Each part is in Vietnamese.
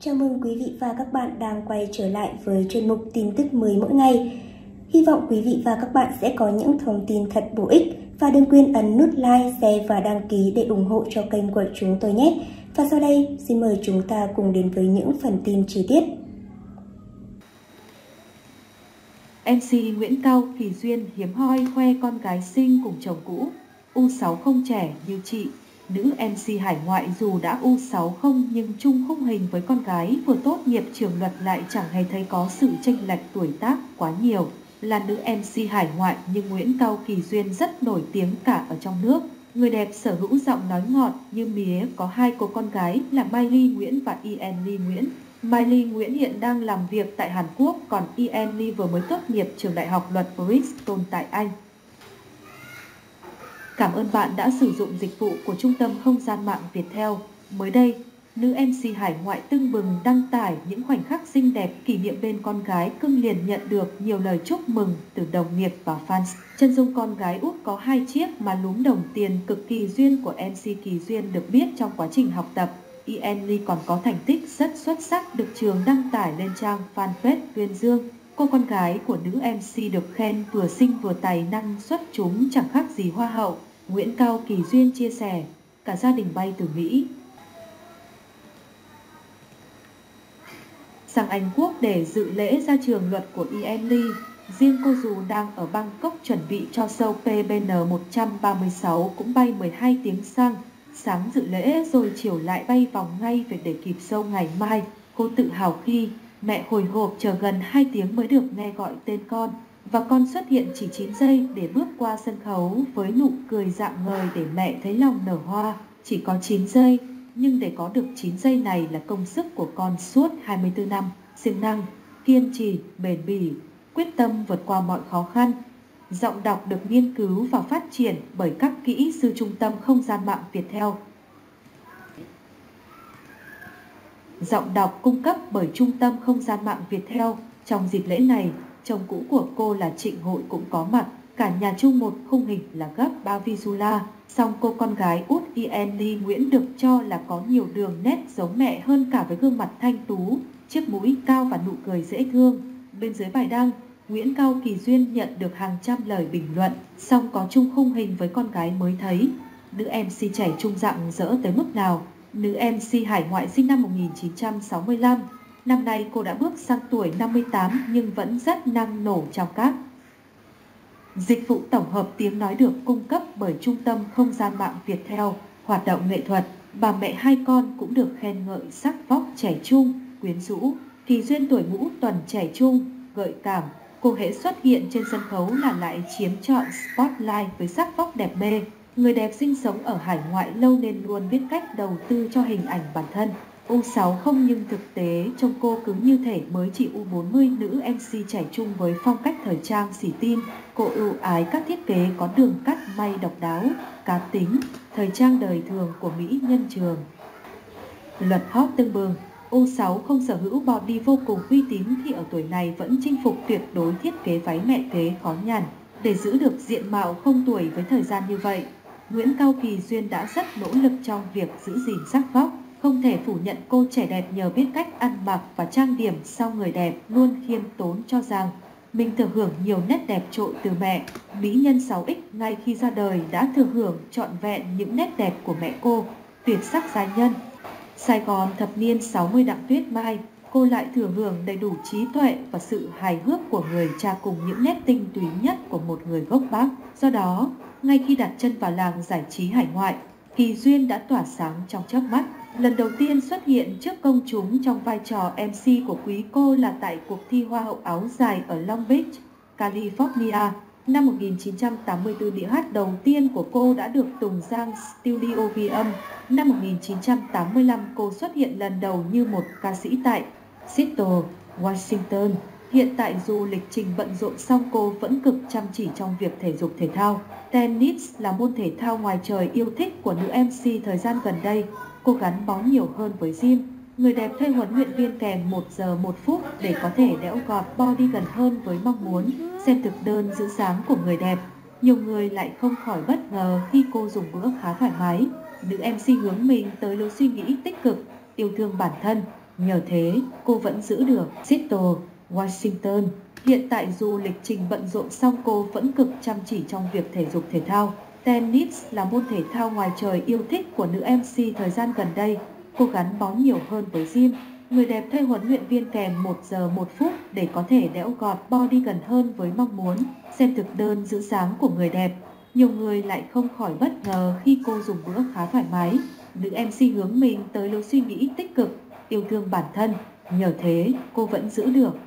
Chào mừng quý vị và các bạn đang quay trở lại với chuyên mục tin tức mới mỗi ngày. Hy vọng quý vị và các bạn sẽ có những thông tin thật bổ ích và đừng quên ấn nút like, share và đăng ký để ủng hộ cho kênh của chúng tôi nhé. Và sau đây, xin mời chúng ta cùng đến với những phần tin chi tiết. MC Nguyễn Cao Kỳ Duyên hiếm hoi khoe con gái sinh cùng chồng cũ, U6 không trẻ như chị. Nữ MC hải ngoại dù đã U6 không nhưng chung khung hình với con gái vừa tốt nghiệp trường luật lại chẳng hề thấy có sự chênh lệch tuổi tác quá nhiều. Là nữ MC hải ngoại nhưng Nguyễn Cao Kỳ Duyên rất nổi tiếng cả ở trong nước. Người đẹp sở hữu giọng nói ngọt như mía có hai cô con gái là Mai Ly Nguyễn và Yến Ly Nguyễn. Mai Ly Nguyễn hiện đang làm việc tại Hàn Quốc, còn Yến Ly vừa mới tốt nghiệp trường đại học luật Bristol tại Anh. Cảm ơn bạn đã sử dụng dịch vụ của Trung tâm Không gian mạng Viettel. Mới đây, nữ MC hải ngoại tưng bừng đăng tải những khoảnh khắc xinh đẹp kỷ niệm bên con gái cưng liền nhận được nhiều lời chúc mừng từ đồng nghiệp và fans. Chân dung con gái út có hai chiếc má lúm đồng tiền cực kỳ duyên của MC Kỳ Duyên được biết trong quá trình học tập. Emily còn có thành tích rất xuất sắc được trường đăng tải lên trang fanpage tuyên dương. Cô con gái của nữ MC được khen vừa xinh vừa tài năng xuất chúng chẳng khác gì hoa hậu. Nguyễn Cao Kỳ Duyên chia sẻ, cả gia đình bay từ Mỹ sang Anh Quốc để dự lễ ra trường luật của Emily. Riêng cô dù đang ở Bangkok chuẩn bị cho show PBN 136 cũng bay 12 tiếng sang. Sáng dự lễ rồi chiều lại bay vòng ngay về để kịp show ngày mai. Cô tự hào khi mẹ hồi hộp chờ gần 2 tiếng mới được nghe gọi tên con. Và con xuất hiện chỉ 9 giây để bước qua sân khấu với nụ cười rạng ngời để mẹ thấy lòng nở hoa. Chỉ có 9 giây, nhưng để có được 9 giây này là công sức của con suốt 24 năm. Siêng năng, kiên trì, bền bỉ, quyết tâm vượt qua mọi khó khăn. Giọng đọc được nghiên cứu và phát triển bởi các kỹ sư Trung tâm Không gian mạng Viettel. Giọng đọc cung cấp bởi Trung tâm Không gian mạng Viettel. Trong dịp lễ này, chồng cũ của cô là Trịnh Hội cũng có mặt. Cả nhà chung một khung hình là gấp 3 visual. Song cô con gái út Yến Ly Nguyễn được cho là có nhiều đường nét giống mẹ hơn cả với gương mặt thanh tú, chiếc mũi cao và nụ cười dễ thương. Bên dưới bài đăng, Nguyễn Cao Kỳ Duyên nhận được hàng trăm lời bình luận, song có chung khung hình với con gái mới thấy. Nữ MC trẻ trung rạng rỡ tới mức nào? Nữ MC hải ngoại sinh năm 1965. Năm nay cô đã bước sang tuổi 58 nhưng vẫn rất năng nổ trong các dịch vụ tổng hợp tiếng nói được cung cấp bởi Trung tâm Không gian mạng Viettel. Hoạt động nghệ thuật, bà mẹ hai con cũng được khen ngợi sắc vóc trẻ trung, quyến rũ. Kỳ Duyên tuổi ngũ tuần trẻ trung, gợi cảm. Cô hễ xuất hiện trên sân khấu là lại chiếm trọn spotlight với sắc vóc đẹp mê. Người đẹp sinh sống ở hải ngoại lâu nên luôn biết cách đầu tư cho hình ảnh bản thân. U6 không nhưng thực tế trông cô cứ như thể mới chỉ U40. Nữ MC trẻ trung với phong cách thời trang xỉ tin. Cô ưu ái các thiết kế có đường cắt may độc đáo, cá tính, thời trang đời thường của mỹ nhân trường luật hot tương bừng. U6 không sở hữu body vô cùng uy tín khi ở tuổi này vẫn chinh phục tuyệt đối thiết kế váy mẹ kế khó nhằn. Để giữ được diện mạo không tuổi với thời gian như vậy, Nguyễn Cao Kỳ Duyên đã rất nỗ lực trong việc giữ gìn sắc vóc. Không thể phủ nhận cô trẻ đẹp nhờ biết cách ăn mặc và trang điểm, sau người đẹp luôn khiêm tốn cho rằng mình thừa hưởng nhiều nét đẹp trội từ mẹ. Mỹ nhân 6X ngay khi ra đời đã thừa hưởng trọn vẹn những nét đẹp của mẹ cô. Tuyệt sắc giai nhân Sài Gòn thập niên 60 Đặng Tuyết Mai, cô lại thừa hưởng đầy đủ trí tuệ và sự hài hước của người cha cùng những nét tinh túy nhất của một người gốc Bắc. Do đó, ngay khi đặt chân vào làng giải trí hải ngoại, Kỳ Duyên đã tỏa sáng trong chớp mắt. Lần đầu tiên xuất hiện trước công chúng trong vai trò MC của quý cô là tại cuộc thi Hoa hậu áo dài ở Long Beach, California. Năm 1984, đĩa hát đầu tiên của cô đã được tung sang studio ghi âm. Năm 1985, cô xuất hiện lần đầu như một ca sĩ tại Seattle, Washington. Hiện tại dù lịch trình bận rộn song cô vẫn cực chăm chỉ trong việc thể dục thể thao. Tennis là môn thể thao ngoài trời yêu thích của nữ MC thời gian gần đây. Cô gắn bó nhiều hơn với gym. Người đẹp thuê huấn luyện viên kèm 1 giờ 1 phút để có thể đẽo gọt body gần hơn với mong muốn. Xem thực đơn giữ dáng của người đẹp, nhiều người lại không khỏi bất ngờ khi cô dùng bữa khá thoải mái. Nữ MC hướng mình tới lối suy nghĩ tích cực, yêu thương bản thân, Nhờ thế, cô vẫn giữ được Seattle, Washington. Hiện tại dù lịch trình bận rộn xong, cô vẫn cực chăm chỉ trong việc thể dục thể thao. Tennis là môn thể thao ngoài trời yêu thích của nữ MC thời gian gần đây. Cô gắn bó nhiều hơn với gym. Người đẹp thuê huấn luyện viên kèm 1 giờ 1 phút để có thể đẽo gọt body gần hơn với mong muốn. Xem thực đơn giữ dáng của người đẹp, nhiều người lại không khỏi bất ngờ khi cô dùng bữa khá thoải mái. Nữ MC hướng mình tới lối suy nghĩ tích cực, yêu thương bản thân. Nhờ thế, cô vẫn giữ được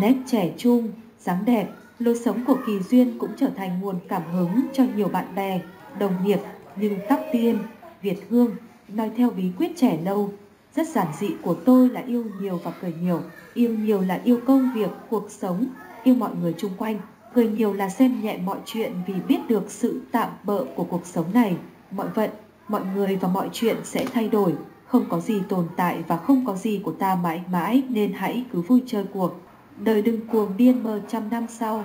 nét trẻ trung, dáng đẹp. Lối sống của Kỳ Duyên cũng trở thành nguồn cảm hứng cho nhiều bạn bè, đồng nghiệp nhưng Tóc Tiên, Việt Hương nói theo bí quyết trẻ lâu. Rất giản dị của tôi là yêu nhiều và cười nhiều. Yêu nhiều là yêu công việc, cuộc sống, yêu mọi người chung quanh. Cười nhiều là xem nhẹ mọi chuyện vì biết được sự tạm bợ của cuộc sống này. Mọi vận, mọi người và mọi chuyện sẽ thay đổi. Không có gì tồn tại và không có gì của ta mãi mãi, nên hãy cứ vui chơi cuộc. Đời đừng cuồng điên mơ trăm năm sau.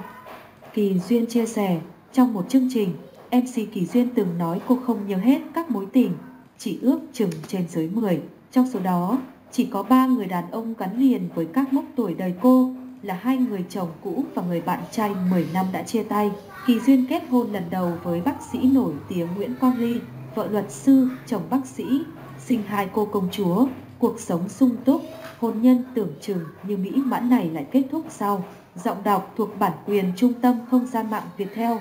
Kỳ Duyên chia sẻ, trong một chương trình, MC Kỳ Duyên từng nói cô không nhớ hết các mối tình, chỉ ước chừng trên dưới 10. Trong số đó, chỉ có 3 người đàn ông gắn liền với các mốc tuổi đời cô, là 2 người chồng cũ và người bạn trai 10 năm đã chia tay. Kỳ Duyên kết hôn lần đầu với bác sĩ nổi tiếng Nguyễn Quang Li, vợ luật sư, chồng bác sĩ, sinh 2 cô công chúa. Cuộc sống sung túc, hôn nhân tưởng chừng như mỹ mãn này lại kết thúc sau. Giọng đọc thuộc bản quyền Trung tâm Không gian mạng Viettel.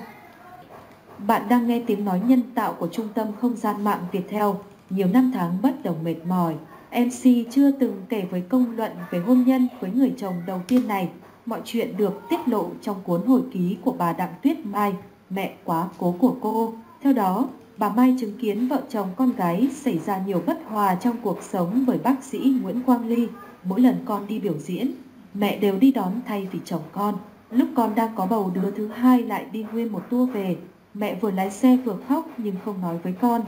Bạn đang nghe tiếng nói nhân tạo của Trung tâm Không gian mạng Viettel. Nhiều năm tháng bất đồng mệt mỏi, MC chưa từng kể với công luận về hôn nhân với người chồng đầu tiên này. Mọi chuyện được tiết lộ trong cuốn hồi ký của bà Đặng Tuyết Mai, mẹ quá cố của cô. Theo đó, bà Mai chứng kiến vợ chồng con gái xảy ra nhiều bất hòa trong cuộc sống bởi bác sĩ Nguyễn Quang Li. Mỗi lần con đi biểu diễn, mẹ đều đi đón thay vì chồng con. Lúc con đang có bầu đứa thứ hai lại đi nguyên một tour về. Mẹ vừa lái xe vừa khóc nhưng không nói với con.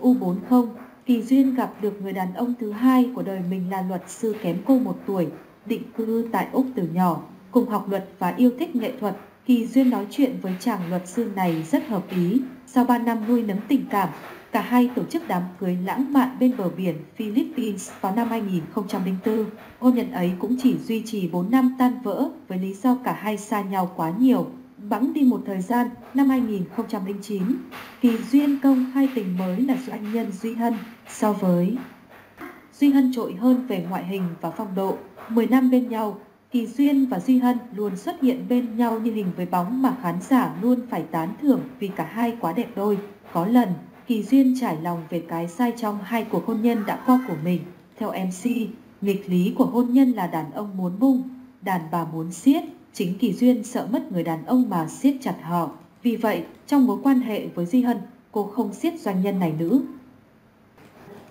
U40, Kỳ Duyên gặp được người đàn ông thứ hai của đời mình là luật sư kém cô 1 tuổi, định cư tại Úc từ nhỏ. Cùng học luật và yêu thích nghệ thuật, Kỳ Duyên nói chuyện với chàng luật sư này rất hợp ý. Sau 3 năm nuôi nấng tình cảm, cả hai tổ chức đám cưới lãng mạn bên bờ biển Philippines vào năm 2004. Hôn nhân ấy cũng chỉ duy trì 4 năm tan vỡ với lý do cả hai xa nhau quá nhiều. Bẵng đi một thời gian, năm 2009, Kỳ Duyên công khai tình mới là doanh nhân Duy Hân. So với Duy Hân trội hơn về ngoại hình và phong độ. 10 năm bên nhau, Kỳ Duyên và Duy Hân luôn xuất hiện bên nhau như hình với bóng mà khán giả luôn phải tán thưởng vì cả hai quá đẹp đôi. Có lần, Kỳ Duyên trải lòng về cái sai trong 2 cuộc hôn nhân đã qua của mình. Theo MC, nghịch lý của hôn nhân là đàn ông muốn bung, đàn bà muốn siết. Chính Kỳ Duyên sợ mất người đàn ông mà siết chặt họ. Vì vậy, trong mối quan hệ với Duy Hân, cô không siết doanh nhân này nữa.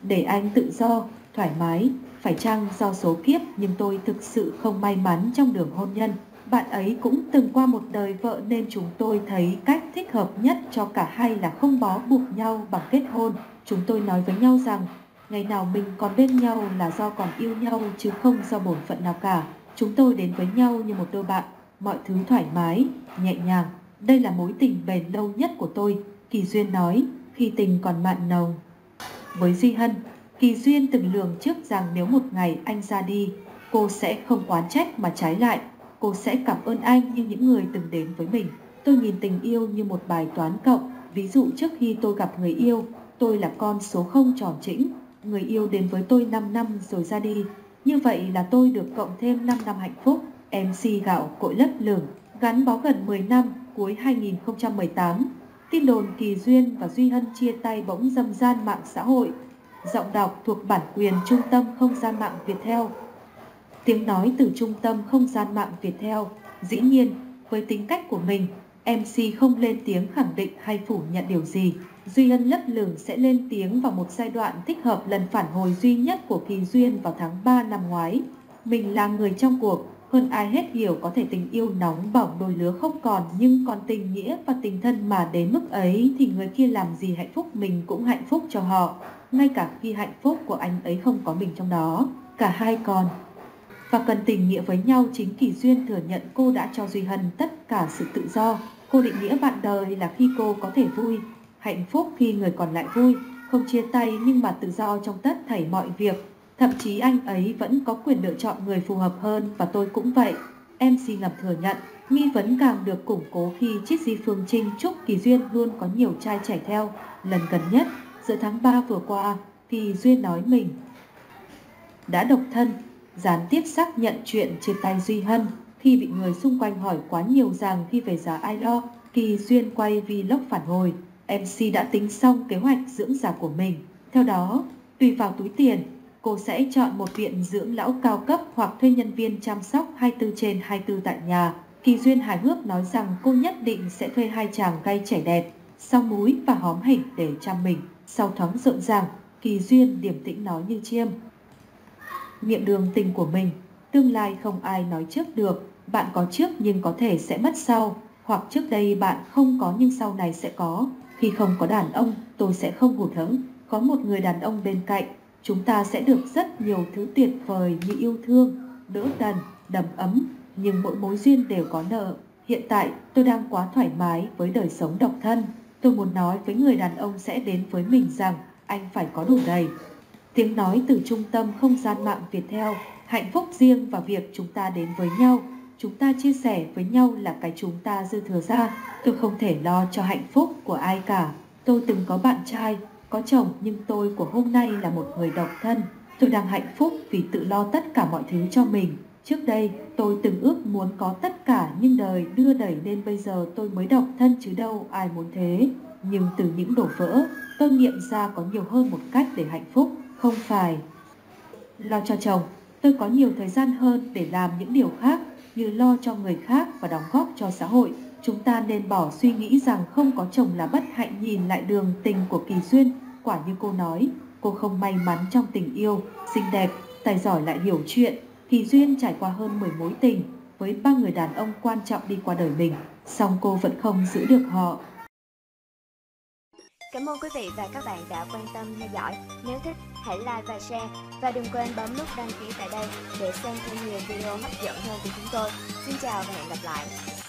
Để anh tự do, thoải mái, phải chăng do số kiếp nhưng tôi thực sự không may mắn trong đường hôn nhân. Bạn ấy cũng từng qua một đời vợ nên chúng tôi thấy cách thích hợp nhất cho cả hai là không bó buộc nhau bằng kết hôn. Chúng tôi nói với nhau rằng, ngày nào mình còn bên nhau là do còn yêu nhau chứ không do bổn phận nào cả. Chúng tôi đến với nhau như một đôi bạn, mọi thứ thoải mái, nhẹ nhàng. Đây là mối tình bền lâu nhất của tôi, Kỳ Duyên nói, khi tình còn mặn nồng. Với Duy Hân, Kỳ Duyên từng lường trước rằng nếu một ngày anh ra đi, cô sẽ không oán trách mà trái lại, cô sẽ cảm ơn anh như những người từng đến với mình. Tôi nhìn tình yêu như một bài toán cộng, ví dụ trước khi tôi gặp người yêu, tôi là con số không tròn chỉnh, người yêu đến với tôi 5 năm rồi ra đi. Như vậy là tôi được cộng thêm 5 năm hạnh phúc. MC gạo cội lấp lửng, gắn bó gần 10 năm, cuối 2018. Tin đồn Kỳ Duyên và Duy Hân chia tay bỗng dâm gian mạng xã hội. Giọng đọc thuộc bản quyền Trung tâm Không gian mạng Viettel. Tiếng nói từ Trung tâm Không gian mạng Viettel. Dĩ nhiên, với tính cách của mình, MC không lên tiếng khẳng định hay phủ nhận điều gì. Duy Hân lấp lửng sẽ lên tiếng vào một giai đoạn thích hợp. Lần phản hồi duy nhất của Kỳ Duyên vào tháng 3 năm ngoái. Mình là người trong cuộc, hơn ai hết hiểu có thể tình yêu nóng bỏng đôi lứa không còn, nhưng còn tình nghĩa và tình thân mà đến mức ấy thì người kia làm gì hạnh phúc mình cũng hạnh phúc cho họ, ngay cả khi hạnh phúc của anh ấy không có mình trong đó. Cả hai còn và cần tình nghĩa với nhau. Chính Kỳ Duyên thừa nhận cô đã cho Duy Hân tất cả sự tự do. Cô định nghĩa bạn đời là khi cô có thể vui, hạnh phúc khi người còn lại vui, không chia tay nhưng mà tự do trong tất thảy mọi việc. Thậm chí anh ấy vẫn có quyền lựa chọn người phù hợp hơn và tôi cũng vậy. Em xin ngầm thừa nhận, nghi vấn càng được củng cố khi Triết Phương Trinh Trúc Kỳ Duyên luôn có nhiều trai trẻ theo. Lần gần nhất, giữa tháng 3 vừa qua, thì Duyên nói mình đã độc thân, gián tiếp xác nhận chuyện chia tay Duy Hân. Khi bị người xung quanh hỏi quá nhiều rằng khi về già ai lo, thì Duyên quay vlog phản hồi. MC đã tính xong kế hoạch dưỡng già của mình. Theo đó, tùy vào túi tiền, cô sẽ chọn một viện dưỡng lão cao cấp hoặc thuê nhân viên chăm sóc 24/24 tại nhà. Kỳ Duyên hài hước nói rằng cô nhất định sẽ thuê hai chàng gay trẻ đẹp, sau múi và hóm hỉnh để chăm mình. Sau thoáng rộn ràng, Kỳ Duyên điềm tĩnh nói như chiêm nghiệm đường tình của mình. Tương lai không ai nói trước được, bạn có trước nhưng có thể sẽ mất sau, hoặc trước đây bạn không có nhưng sau này sẽ có. Khi không có đàn ông, tôi sẽ không hụt hẫng, có một người đàn ông bên cạnh. Chúng ta sẽ được rất nhiều thứ tuyệt vời như yêu thương, đỡ đần, đầm ấm, nhưng mỗi mối duyên đều có nợ. Hiện tại, tôi đang quá thoải mái với đời sống độc thân. Tôi muốn nói với người đàn ông sẽ đến với mình rằng anh phải có đủ đầy. Tiếng nói từ trung tâm không gian mạng Viettel, hạnh phúc riêng và việc chúng ta đến với nhau, chúng ta chia sẻ với nhau là cái chúng ta dư thừa ra. Tôi không thể lo cho hạnh phúc của ai cả. Tôi từng có bạn trai, có chồng nhưng tôi của hôm nay là một người độc thân. Tôi đang hạnh phúc vì tự lo tất cả mọi thứ cho mình. Trước đây tôi từng ước muốn có tất cả nhưng đời đưa đẩy nên bây giờ tôi mới độc thân chứ đâu ai muốn thế. Nhưng từ những đổ vỡ, tôi nghiệm ra có nhiều hơn một cách để hạnh phúc. Không phải lo cho chồng, tôi có nhiều thời gian hơn để làm những điều khác như lo cho người khác và đóng góp cho xã hội. Chúng ta nên bỏ suy nghĩ rằng không có chồng là bất hạnh. Nhìn lại đường tình của Kỳ Duyên, quả như cô nói, cô không may mắn trong tình yêu, xinh đẹp, tài giỏi lại hiểu chuyện. Kỳ Duyên trải qua hơn 10 mối tình với 3 người đàn ông quan trọng đi qua đời mình, song cô vẫn không giữ được họ. Cảm ơn quý vị và các bạn đã quan tâm theo dõi. Nếu thích, hãy like và share. Và đừng quên bấm nút đăng ký tại đây để xem thêm nhiều video hấp dẫn hơn của chúng tôi. Xin chào và hẹn gặp lại.